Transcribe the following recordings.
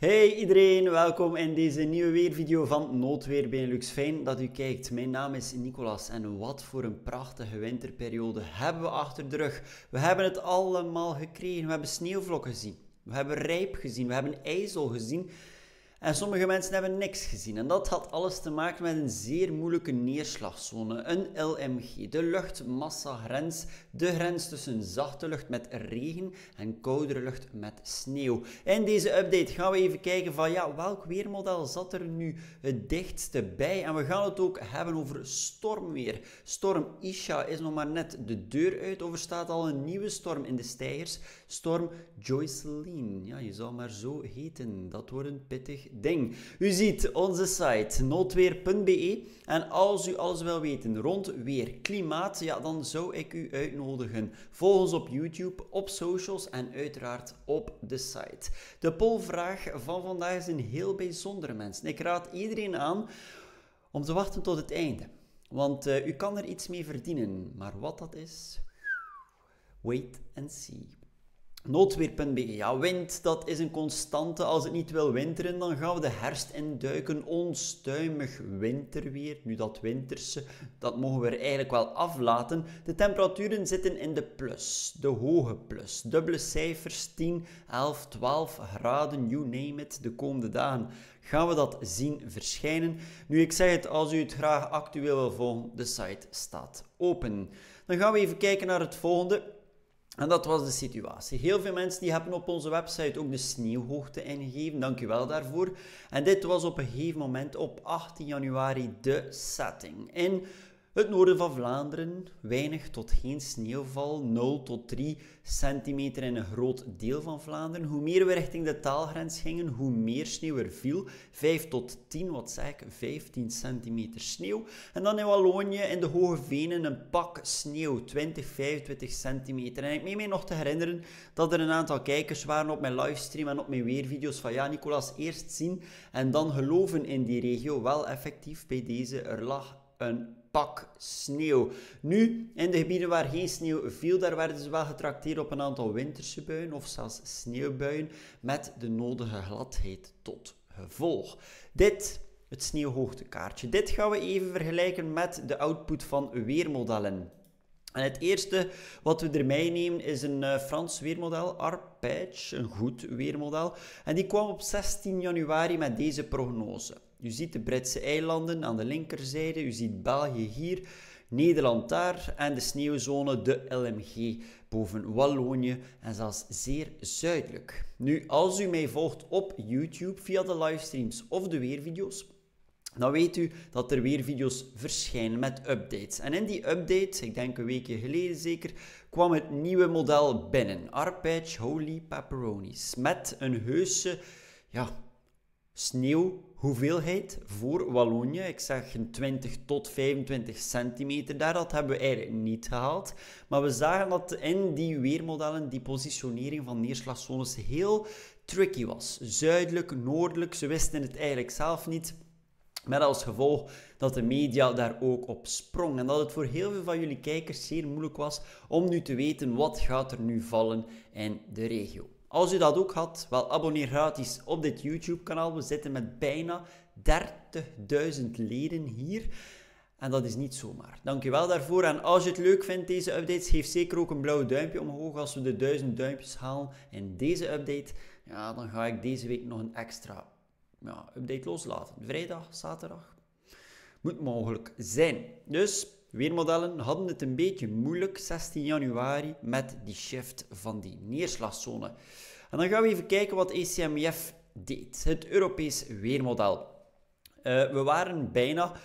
Hey iedereen, welkom in deze nieuwe weervideo van Noodweer Benelux. Fijn dat u kijkt. Mijn naam is Nicolas en wat voor een prachtige winterperiode hebben we achter de rug. We hebben het allemaal gekregen. We hebben sneeuwvlokken gezien. We hebben rijp gezien. We hebben ijzel gezien. En sommige mensen hebben niks gezien. En dat had alles te maken met een zeer moeilijke neerslagzone. Een LMG, de luchtmassagrens. De grens tussen zachte lucht met regen en koudere lucht met sneeuw. In deze update gaan we even kijken van ja, welk weermodel zat er nu het dichtste bij. En we gaan het ook hebben over stormweer. Storm Isha is nog maar net de deur uit. Overstaat al een nieuwe storm in de steigers. Storm Jocelyn. Ja, je zou maar zo heten. Dat wordt een pittig ding. U ziet onze site noodweer.be en als u alles wil weten rond weer, klimaat, ja, dan zou ik u uitnodigen. Volg ons op YouTube, op socials en uiteraard op de site. De pollvraag van vandaag is een heel bijzondere, mensen. Ik raad iedereen aan om te wachten tot het einde, want u kan er iets mee verdienen. Maar wat dat is, wait and see. Noodweer.be. Ja, wind, dat is een constante. Als het niet wil winteren, dan gaan we de herfst induiken. Onstuimig winterweer. Nu dat winterse, dat mogen we er eigenlijk wel aflaten. De temperaturen zitten in de plus. De hoge plus. Dubbele cijfers, 10, 11, 12 graden, you name it. De komende dagen gaan we dat zien verschijnen. Nu, ik zeg het, als u het graag actueel wil volgen, de site staat open. Dan gaan we even kijken naar het volgende. En dat was de situatie. Heel veel mensen die hebben op onze website ook de sneeuwhoogte ingegeven. Dank u wel daarvoor. En dit was op een gegeven moment op 18 januari de setting. In het noorden van Vlaanderen, weinig tot geen sneeuwval, 0 tot 3 centimeter in een groot deel van Vlaanderen. Hoe meer we richting de taalgrens gingen, hoe meer sneeuw er viel. 5 tot 10, wat zeg ik, 15 centimeter sneeuw. En dan in Wallonië, in de Hoge Venen, een pak sneeuw, 20, 25 centimeter. En ik meen mij nog te herinneren dat er een aantal kijkers waren op mijn livestream en op mijn weervideo's van ja, Nicolas, eerst zien en dan geloven in die regio. Wel effectief, bij deze, er lag een pak sneeuw. Nu, in de gebieden waar geen sneeuw viel, daar werden ze wel getrakteerd op een aantal winterse buien of zelfs sneeuwbuien met de nodige gladheid tot gevolg. Dit, het sneeuwhoogtekaartje, dit gaan we even vergelijken met de output van weermodellen. En het eerste wat we erbij nemen is een Frans weermodel, Arpege, een goed weermodel. En die kwam op 16 januari met deze prognose. U ziet de Britse Eilanden aan de linkerzijde, u ziet België hier, Nederland daar en de sneeuwzone, de LMG, boven Wallonië en zelfs zeer zuidelijk. Nu, als u mij volgt op YouTube via de livestreams of de weervideo's, dan weet u dat er weer video's verschijnen met updates. En in die update, ik denk een weekje geleden zeker, kwam het nieuwe model binnen. Arpege Holy Pepperonis. Met een heuse ja, sneeuwhoeveelheid voor Wallonië. Ik zeg een 20 tot 25 centimeter daar. Dat hebben we eigenlijk niet gehaald. Maar we zagen dat in die weermodellen die positionering van neerslagzones heel tricky was. Zuidelijk, noordelijk, ze wisten het eigenlijk zelf niet. Met als gevolg dat de media daar ook op sprong. En dat het voor heel veel van jullie kijkers zeer moeilijk was om nu te weten wat gaat er nu vallen in de regio. Als u dat ook had, wel abonneer gratis op dit YouTube kanaal. We zitten met bijna 30.000 leden hier. En dat is niet zomaar. Dank je wel daarvoor. En als je het leuk vindt, deze updates, geef zeker ook een blauw duimpje omhoog. Als we de 1000 duimpjes halen in deze update, ja, dan ga ik deze week nog een extra ja, update loslaten. Vrijdag, zaterdag. Moet mogelijk zijn. Dus, weermodellen hadden het een beetje moeilijk 16 januari met die shift van die neerslagzone. En dan gaan we even kijken wat ECMWF deed. Het Europees weermodel. We waren bijna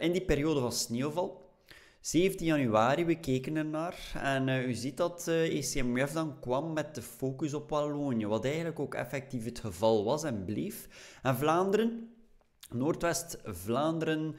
in die periode van sneeuwval. 17 januari, we keken ernaar en u ziet dat ECMWF dan kwam met de focus op Wallonië, wat eigenlijk ook effectief het geval was en bleef. En Vlaanderen, Noordwest-Vlaanderen,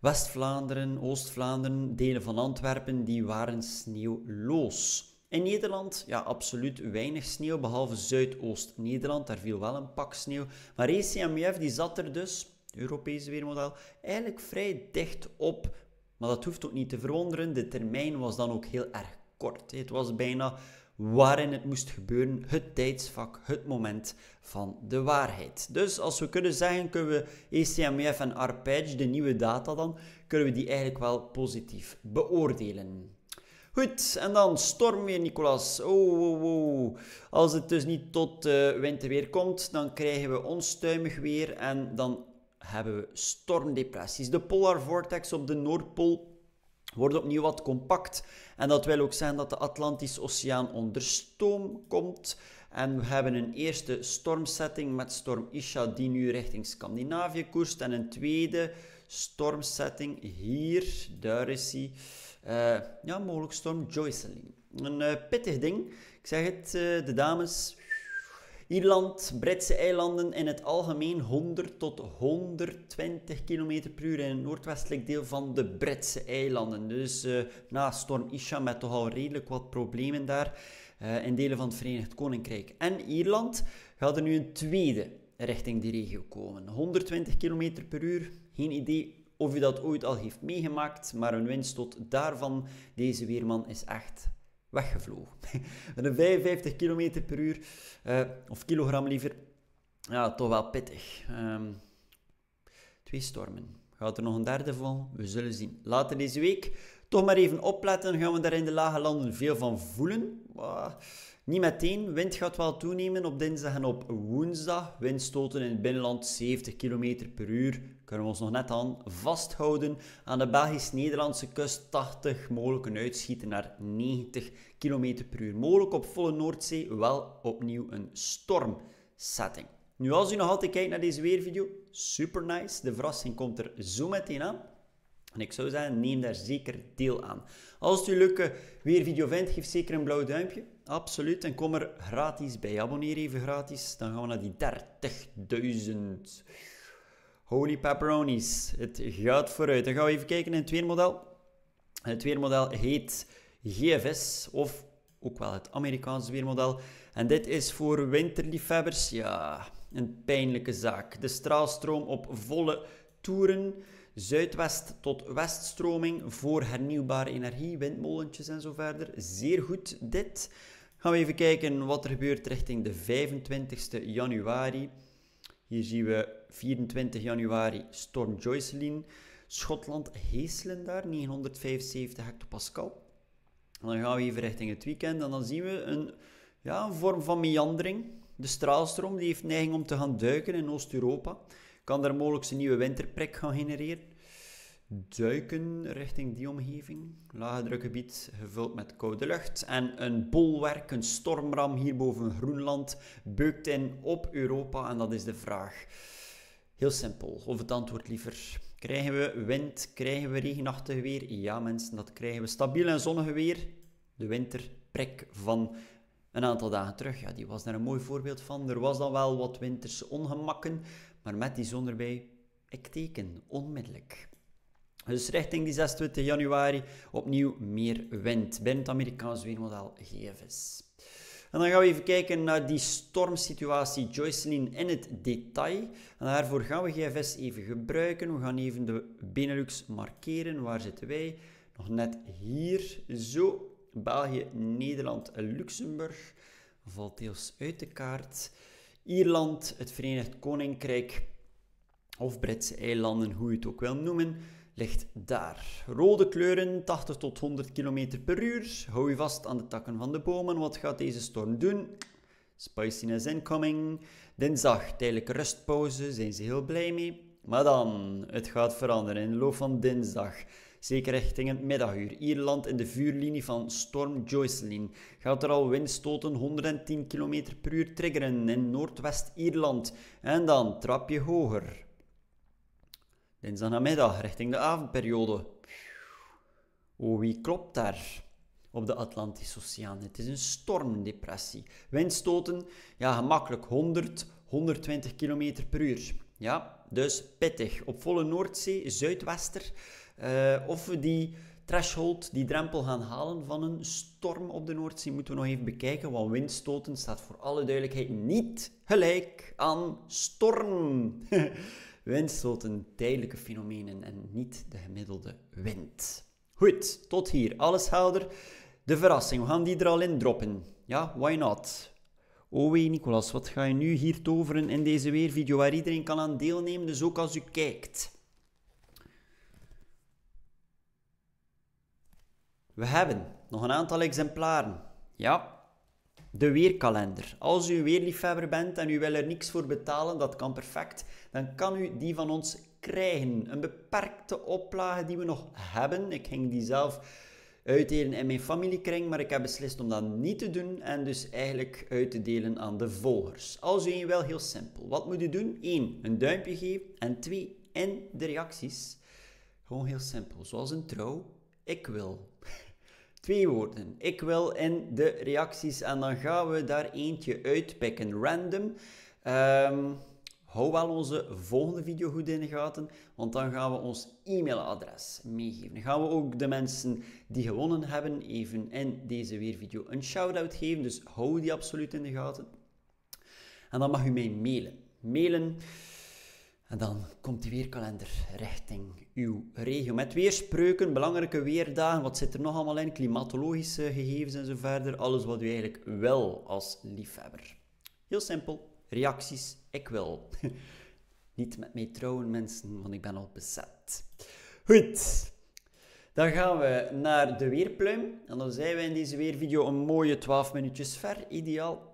West-Vlaanderen, Oost-Vlaanderen, delen van Antwerpen, die waren sneeuwloos. In Nederland, ja, absoluut weinig sneeuw, behalve Zuidoost-Nederland, daar viel wel een pak sneeuw. Maar ECMWF die zat er dus, Europees weermodel, eigenlijk vrij dicht op. Maar dat hoeft ook niet te verwonderen, de termijn was dan ook heel erg kort. Het was bijna waarin het moest gebeuren, het tijdsvak, het moment van de waarheid. Dus als we kunnen zeggen, kunnen we ECMWF en Arpeggio, de nieuwe data dan, kunnen we die eigenlijk wel positief beoordelen. Goed, en dan storm weer, Nicolas. Oh. Als het dus niet tot winterweer komt, dan krijgen we onstuimig weer en dan hebben we stormdepressies. De polar vortex op de Noordpool wordt opnieuw wat compact. En dat wil ook zeggen dat de Atlantische Oceaan onder stoom komt. En we hebben een eerste stormsetting met storm Isha die nu richting Scandinavië koerst. En een tweede stormsetting hier, daar is hij. Ja, mogelijk storm Jocelyn. Een pittig ding. Ik zeg het, de dames. Ierland, Britse eilanden in het algemeen 100 tot 120 km per uur in het noordwestelijk deel van de Britse eilanden. Dus na storm Isha met toch al redelijk wat problemen daar in delen van het Verenigd Koninkrijk. En Ierland gaat er nu een tweede richting die regio komen. 120 km per uur, geen idee of u dat ooit al heeft meegemaakt, maar een winst tot daarvan, deze weerman is echt weggevlogen. Met een 55 km per uur, of kilogram liever, ja, toch wel pittig. Twee stormen. Gaat er nog een derde van? We zullen zien. Later deze week, toch maar even opletten, gaan we daar in de lage landen veel van voelen. Niet meteen, wind gaat wel toenemen op dinsdag en op woensdag. Windstoten in het binnenland 70 km per uur. Kunnen we ons nog net aan vasthouden. Aan de Belgisch-Nederlandse kust 80, mogelijk een uitschieten naar 90 km per uur. Mogelijk op volle Noordzee wel opnieuw een stormsetting. Nu, als u nog altijd kijkt naar deze weervideo, super nice. De verrassing komt er zo meteen aan. En ik zou zeggen, neem daar zeker deel aan. Als het u leuke weervideo vindt, geef zeker een blauw duimpje. Absoluut. En kom er gratis bij. Abonneer even gratis. Dan gaan we naar die 30.000. Holy pepperonis. Het gaat vooruit. Dan gaan we even kijken in het weermodel. Het weermodel heet GFS. Of ook wel het Amerikaanse weermodel. En dit is voor winterliefhebbers. Ja, een pijnlijke zaak. De straalstroom op volle toeren. Zuidwest tot weststroming voor hernieuwbare energie, windmolentjes en zo verder. Zeer goed dit. Gaan we even kijken wat er gebeurt richting de 25e januari. Hier zien we 24 januari storm Jocelyn. Schotland, Heeselen daar, 975 hectopascal. En dan gaan we even richting het weekend en dan zien we een vorm van meandering. De straalstroom die heeft neiging om te gaan duiken in Oost-Europa. Kan er mogelijk een nieuwe winterprik gaan genereren. Duiken richting die omgeving. Lage drukgebied gevuld met koude lucht. En een bolwerk, een stormram hier boven Groenland, beukt in op Europa. En dat is de vraag. Heel simpel, of het antwoord liever. Krijgen we wind, krijgen we regenachtig weer? Ja mensen, dat krijgen we. Stabiel en zonnig weer. De winterprik van een aantal dagen terug. Ja, die was daar een mooi voorbeeld van. Er was dan wel wat winterse ongemakken. Maar met die zon erbij, ik teken onmiddellijk. Dus richting die 26 januari opnieuw meer wind. Binnen het Amerikaans weermodel GFS. En dan gaan we even kijken naar die stormsituatie Jocelyn in het detail. En daarvoor gaan we GFS even gebruiken. We gaan even de Benelux markeren. Waar zitten wij? Nog net hier. Zo. België, Nederland, Luxemburg. Valt deels uit de kaart. Ierland, het Verenigd Koninkrijk of Britse eilanden, hoe je het ook wil noemen, ligt daar. Rode kleuren, 80 tot 100 km per uur. Hou je vast aan de takken van de bomen. Wat gaat deze storm doen? Spiciness incoming. Dinsdag, tijdelijke rustpauze, zijn ze heel blij mee. Maar dan, het gaat veranderen in de loop van dinsdag. Zeker richting het middaguur. Ierland in de vuurlinie van storm Jocelyn. Gaat er al windstoten 110 km per uur triggeren in Noordwest-Ierland. En dan trap je hoger. Dinsdag namiddag richting de avondperiode. Oh, wie klopt daar? Op de Atlantische Oceaan. Het is een stormdepressie. Windstoten, ja, gemakkelijk 100, 120 km per uur. Ja, dus pittig. Op volle Noordzee, zuidwester. Of we die threshold, die drempel gaan halen van een storm op de Noordzee, moeten we nog even bekijken. Want windstoten staat voor alle duidelijkheid niet gelijk aan storm. Windstoten, tijdelijke fenomenen en niet de gemiddelde wind. Goed, tot hier. Alles helder. De verrassing, we gaan die er al in droppen. Ja, why not? Oh wee, Nicolas, wat ga je nu hier toveren in deze weervideo waar iedereen kan aan deelnemen, dus ook als u kijkt. We hebben nog een aantal exemplaren. Ja, de weerkalender. Als u een weerliefhebber bent en u wil er niks voor betalen, dat kan perfect, dan kan u die van ons krijgen. Een beperkte oplage die we nog hebben. Ik ging die zelf uitdelen in mijn familiekring, maar ik heb beslist om dat niet te doen en dus eigenlijk uit te delen aan de volgers. Als u een wil, heel simpel. Wat moet u doen? 1. Een duimpje geven en 2. In de reacties. Gewoon heel simpel, zoals een trouw. Ik wil. 2 woorden. Ik wil in de reacties en dan gaan we daar eentje uitpikken. Random. Hou wel onze volgende video goed in de gaten, want dan gaan we ons e-mailadres meegeven. Dan gaan we ook de mensen die gewonnen hebben even in deze weervideo een shout-out geven. Dus hou die absoluut in de gaten. En dan mag u mij mailen. Mailen. En dan komt die weerkalender richting uw regio. Met weerspreuken, belangrijke weerdagen, wat zit er nog allemaal in? Klimatologische gegevens en zo verder. Alles wat u eigenlijk wil als liefhebber. Heel simpel. Reacties, ik wil. Niet met mij trouwen, mensen, want ik ben al bezet. Goed. Dan gaan we naar de weerpluim. En dan zijn we in deze weervideo een mooie 12 minuutjes ver. Ideaal.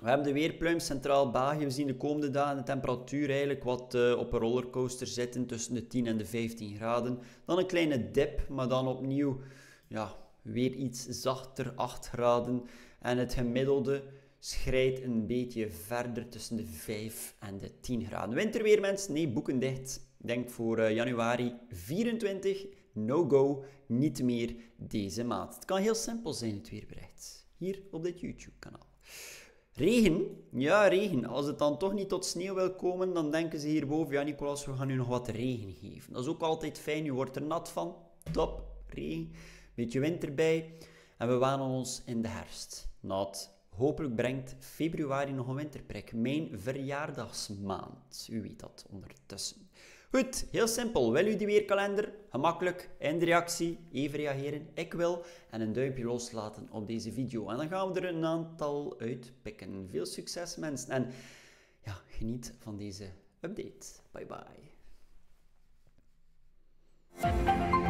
We hebben de weerpluim centraal België. We zien de komende dagen de temperatuur eigenlijk wat op een rollercoaster zitten tussen de 10 en de 15 graden. Dan een kleine dip, maar dan opnieuw ja, weer iets zachter, 8 graden. En het gemiddelde schrijdt een beetje verder tussen de 5 en de 10 graden. Winterweer, mensen? Nee, boeken dicht. Denk voor januari 24. No go. Niet meer deze maand. Het kan heel simpel zijn, het weerbericht. Hier op dit YouTube-kanaal. Regen? Ja, regen. Als het dan toch niet tot sneeuw wil komen, dan denken ze hierboven, ja Nicolas, we gaan nu nog wat regen geven. Dat is ook altijd fijn. U wordt er nat van. Top. Regen. Beetje wind bij. En we wanen ons in de herfst. Nat. Hopelijk brengt februari nog een winterprik. Mijn verjaardagsmaand. U weet dat ondertussen. Goed, heel simpel. Wil u die weerkalender? Gemakkelijk. In de reactie. Even reageren. Ik wil. En een duimpje loslaten op deze video. En dan gaan we er een aantal uitpikken. Veel succes, mensen. En ja, geniet van deze update. Bye bye.